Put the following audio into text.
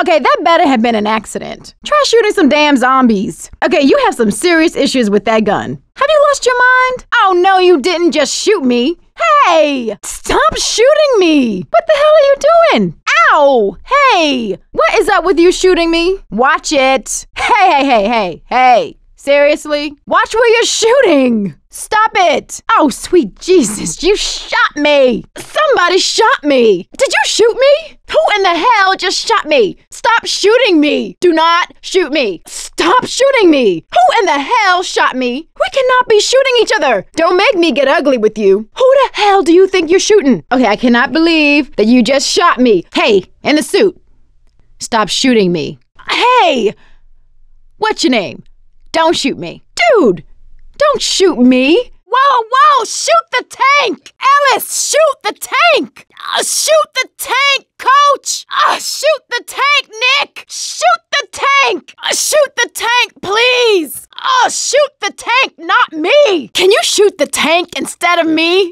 Okay, that better have been an accident. Try shooting some damn zombies. Okay, you have some serious issues with that gun. Have you lost your mind? Oh no, you didn't just shoot me. Hey, stop shooting me. What the hell are you doing? Ow, hey, what is up with you shooting me? Watch it. Hey. Seriously? Watch where you're shooting! Stop it! Oh, sweet Jesus, you shot me! Somebody shot me! Did you shoot me? Who in the hell just shot me? Stop shooting me! Do not shoot me! Stop shooting me! Who in the hell shot me? We cannot be shooting each other! Don't make me get ugly with you! Who the hell do you think you're shooting? Okay, I cannot believe that you just shot me. Hey, in the suit! Stop shooting me. Hey! What's your name? Don't shoot me. Dude, don't shoot me. Whoa, shoot the tank. Ellis, shoot the tank. Shoot the tank, coach. Shoot the tank, Nick. Shoot the tank. Shoot the tank, please. Shoot the tank, not me. Can you shoot the tank instead of me?